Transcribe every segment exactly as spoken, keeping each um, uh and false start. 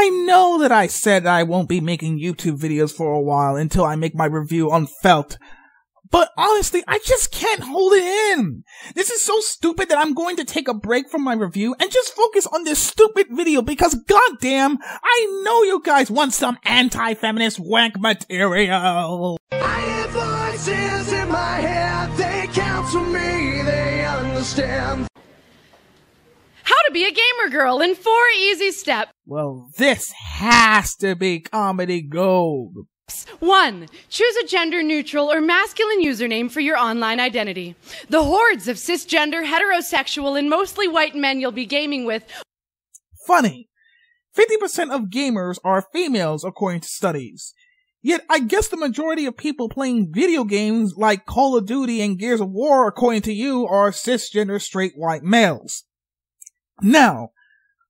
I know that I said I won't be making YouTube videos for a while until I make my review on Felt, but honestly, I just can't hold it in. This is so stupid that I'm going to take a break from my review and just focus on this stupid video because goddamn, I know you guys want some anti-feminist wank material. I have voices in my head, they count for me, they understand. How to be a gamer girl in four easy steps. Well, this has to be comedy gold. One, choose a gender-neutral or masculine username for your online identity. The hordes of cisgender, heterosexual, and mostly white men you'll be gaming with. Funny. fifty percent of gamers are females, according to studies. Yet, I guess the majority of people playing video games like Call of Duty and Gears of War, according to you, are cisgender straight white males. Now,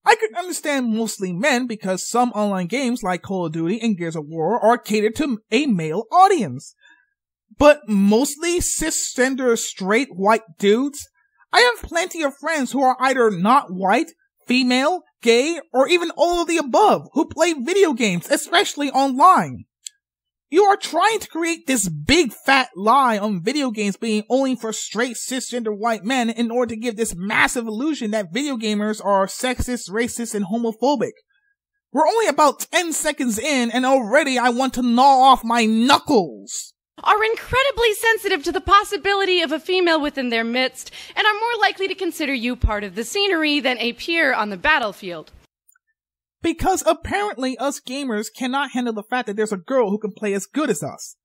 I could understand mostly men because some online games like Call of Duty and Gears of War are catered to a male audience. But mostly cisgender straight white dudes? I have plenty of friends who are either not white, female, gay, or even all of the above who play video games, especially online. You are trying to create this big fat lie on video games being only for straight cisgender white men in order to give this massive illusion that video gamers are sexist, racist, and homophobic. We're only about ten seconds in and already I want to gnaw off my knuckles. Are incredibly sensitive to the possibility of a female within their midst and are more likely to consider you part of the scenery than a peer on the battlefield. Because apparently us gamers cannot handle the fact that there's a girl who can play as good as us.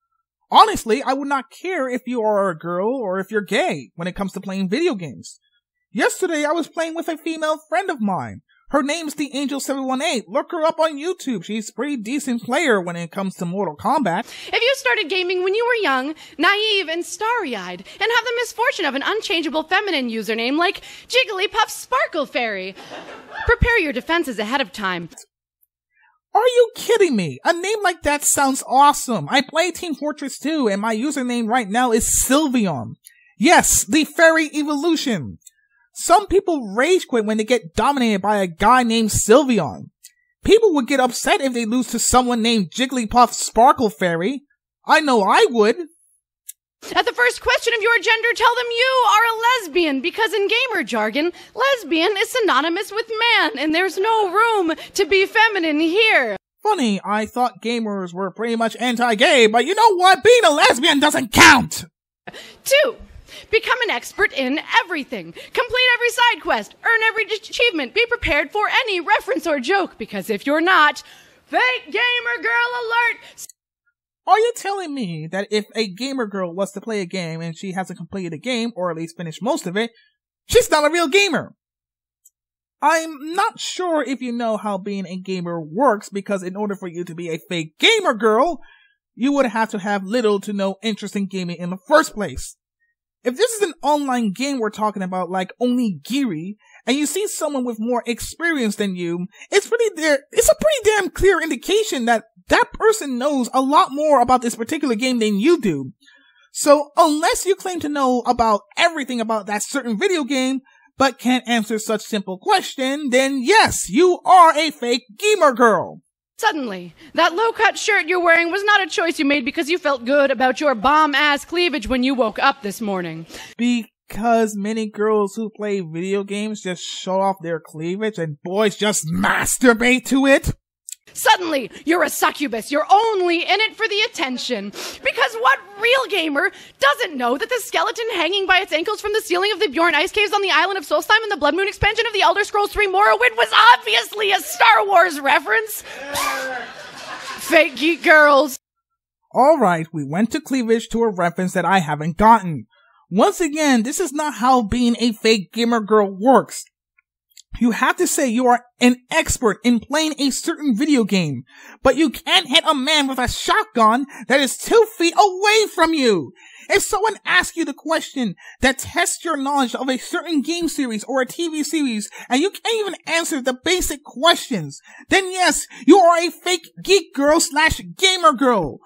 Honestly, I would not care if you are a girl or if you're gay when it comes to playing video games. Yesterday, I was playing with a female friend of mine. Her name's the Angel seven one eight. Look her up on YouTube. She's a pretty decent player when it comes to Mortal Kombat. If you started gaming when you were young, naive, and starry-eyed, and have the misfortune of an unchangeable feminine username like Jigglypuff Sparkle Fairy, prepare your defenses ahead of time. Are you kidding me? A name like that sounds awesome. I play Team Fortress two, and my username right now is Sylveon. Yes, the fairy evolution. Some people rage quit when they get dominated by a guy named Sylveon. People would get upset if they lose to someone named Jigglypuff Sparkle Fairy. I know I would. At the first question of your gender, tell them you are a lesbian, because in gamer jargon, lesbian is synonymous with man, and there's no room to be feminine here. Funny, I thought gamers were pretty much anti-gay, but you know what? Being a lesbian doesn't count! Two. Become an expert in everything. Complete every side quest. Earn every achievement. Be prepared for any reference or joke, because if you're not, fake gamer girl alert! Are you telling me that if a gamer girl was to play a game and she hasn't completed a game, or at least finished most of it, she's not a real gamer? I'm not sure if you know how being a gamer works, because in order for you to be a fake gamer girl, you would have to have little to no interest in gaming in the first place. If this is an online game we're talking about, like Onigiri, and you see someone with more experience than you, it's pretty there. It's a pretty damn clear indication that that person knows a lot more about this particular game than you do. So unless you claim to know about everything about that certain video game, but can't answer such simple question, then yes, you are a fake gamer girl. Suddenly, that low-cut shirt you're wearing was not a choice you made because you felt good about your bomb-ass cleavage when you woke up this morning. Because many girls who play video games just show off their cleavage and boys just masturbate to it. Suddenly, you're a succubus. You're only in it for the attention. Because what real gamer doesn't know that the skeleton hanging by its ankles from the ceiling of the Bjorn ice caves on the island of Solstheim and the Blood Moon expansion of the Elder Scrolls three Morrowind was obviously a Star Wars reference? Fake geek girls. All right, we went to cleavage to a reference that I haven't gotten. Once again, this is not how being a fake gamer girl works. You have to say you are an expert in playing a certain video game, but you can't hit a man with a shotgun that is two feet away from you. If someone asks you the question that tests your knowledge of a certain game series or a T V series, and you can't even answer the basic questions, then yes, you are a fake geek girl slash gamer girl.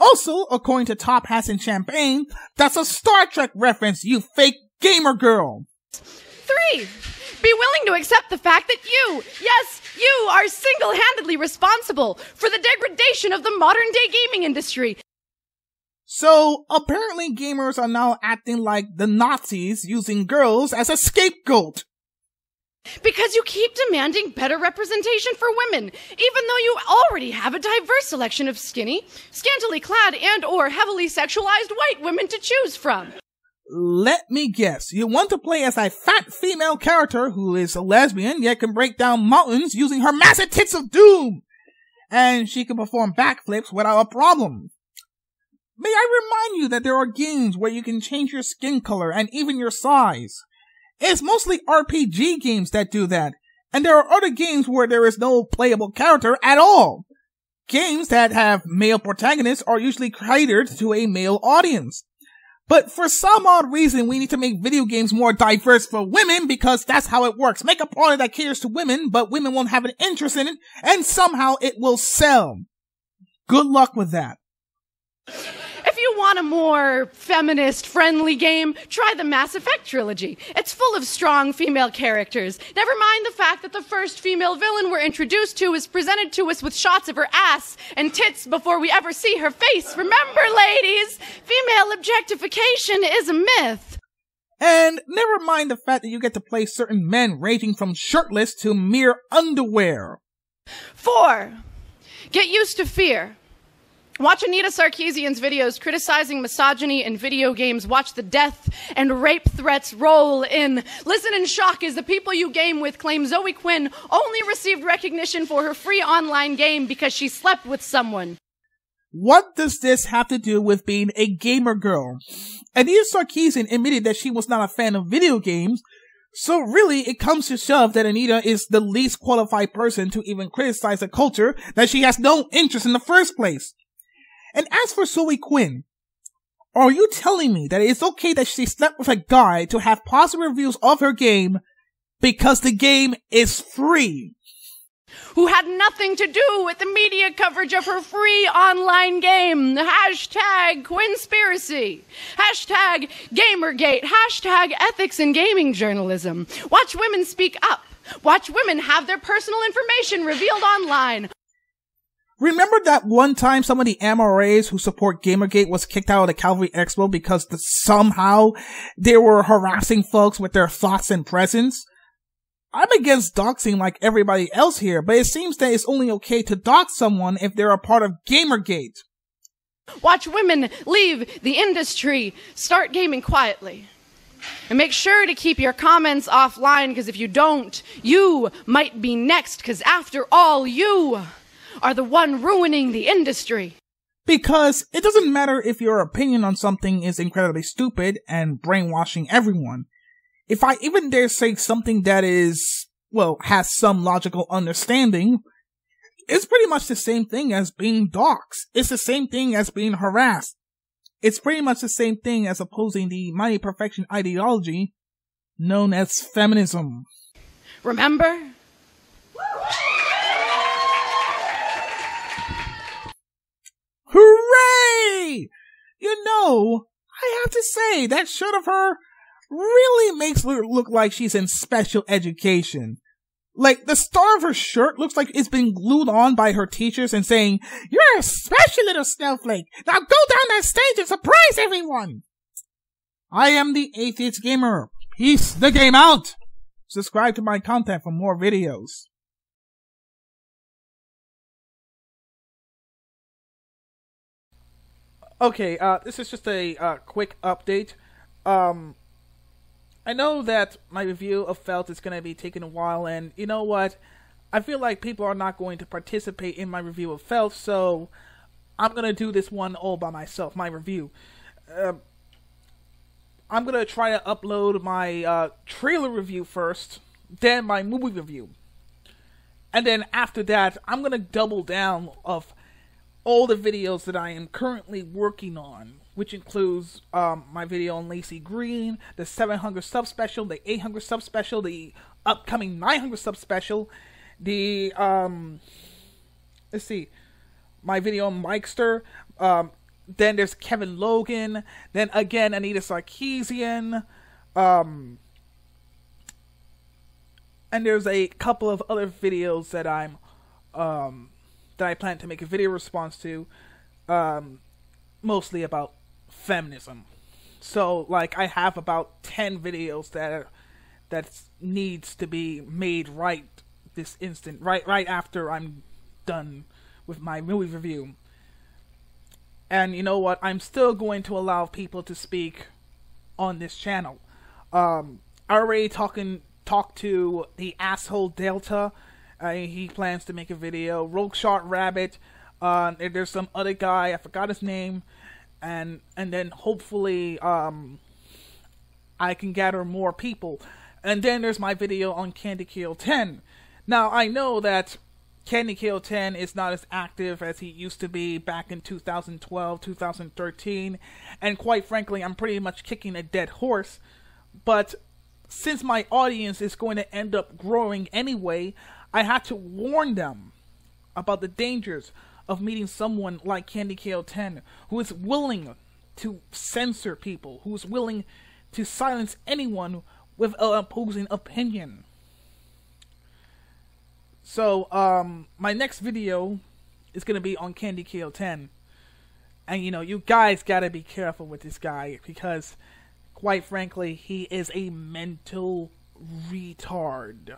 Also, according to Top Hats and Champagne, that's a Star Trek reference, you fake gamer girl. Three. Be willing to accept the fact that you, yes, You are single-handedly responsible for the degradation of the modern-day gaming industry. So, apparently gamers are now acting like the Nazis, using girls as a scapegoat. Because you keep demanding better representation for women, even though you already have a diverse selection of skinny, scantily clad, and or heavily sexualized white women to choose from. Let me guess, you want to play as a fat female character who is a lesbian yet can break down mountains using her massive tits of doom! And she can perform backflips without a problem. May I remind you that there are games where you can change your skin color and even your size. It's mostly R P G games that do that, and there are other games where there is no playable character at all. Games that have male protagonists are usually catered to a male audience. But for some odd reason, we need to make video games more diverse for women because that's how it works. Make a product that caters to women, but women won't have an interest in it, and somehow it will sell. Good luck with that. If you want a more feminist-friendly game, try the Mass Effect trilogy. It's full of strong female characters. Never mind the fact that the first female villain we're introduced to is presented to us with shots of her ass and tits before we ever see her face. Remember, ladies, female objectification is a myth. And never mind the fact that you get to play certain men ranging from shirtless to mere underwear. Four. Get used to fear. Watch Anita Sarkeesian's videos criticizing misogyny in video games. Watch the death and rape threats roll in. Listen in shock as the people you game with claim Zoe Quinn only received recognition for her free online game because she slept with someone. What does this have to do with being a gamer girl? Anita Sarkeesian admitted that she was not a fan of video games, so really it comes to shove that Anita is the least qualified person to even criticize a culture that she has no interest in the first place. And as for Zoe Quinn, are you telling me that it's okay that she slept with a guy to have positive reviews of her game because the game is free? Who had nothing to do with the media coverage of her free online game. Hashtag Quinnspiracy. Hashtag Gamergate. Hashtag ethics in gaming journalism. Watch women speak up. Watch women have their personal information revealed online. Remember that one time some of the M R As who support Gamergate was kicked out of the Calvary Expo because the, somehow they were harassing folks with their thoughts and presence? I'm against doxing like everybody else here, but it seems that it's only okay to dox someone if they're a part of Gamergate. Watch women leave the industry. Start gaming quietly. And make sure to keep your comments offline, because if you don't, you might be next, because after all, you are the one ruining the industry. Because it doesn't matter if your opinion on something is incredibly stupid and brainwashing everyone. If I even dare say something that is, well, has some logical understanding, it's pretty much the same thing as being doxxed. It's the same thing as being harassed. It's pretty much the same thing as opposing the mighty perfection ideology known as feminism. Remember? Hooray! You know, I have to say, that shirt of her really makes her look like she's in special education. Like, the star of her shirt looks like it's been glued on by her teachers and saying, "You're a special little snowflake! Now go down that stage and surprise everyone!" I am the Atheist Gamer. Peace the game out! Subscribe to my content for more videos. Okay, uh, this is just a uh, quick update. Um, I know that my review of Felt is going to be taking a while, and you know what? I feel like people are not going to participate in my review of Felt, so I'm going to do this one all by myself, my review. Uh, I'm going to try to upload my uh, trailer review first, then my movie review. And then after that, I'm going to double down of all the videos that I am currently working on, which includes um, my video on Lacey Green, the seven hundred subspecial, the eight hundred subspecial, the upcoming nine hundred subspecial, the, um, let's see, my video on Mikester, um, then there's Kevin Logan, then again Anita Sarkeesian, um, And there's a couple of other videos that I'm, um, that I plan to make a video response to, um, mostly about feminism. So, like, I have about ten videos that are, that needs to be made right this instant, right, right after I'm done with my movie review. And you know what? I'm still going to allow people to speak on this channel. Um, I already talking talked to the asshole Delta. Uh, he plans to make a video. Rogue Shot Rabbit. Uh, there's some other guy. I forgot his name. And and then hopefully um, I can gather more people. And then there's my video on Candy Kill ten. Now I know that Candy Kill ten is not as active as he used to be back in two thousand twelve, two thousand thirteen, and quite frankly, I'm pretty much kicking a dead horse, but since my audience is going to end up growing anyway, I had to warn them about the dangers of meeting someone like Candy Kill ten, who is willing to censor people, who is willing to silence anyone with an opposing opinion. So, um, my next video is going to be on Candy Kill ten. And, you know, you guys got to be careful with this guy, because, quite frankly, he is a mental retard.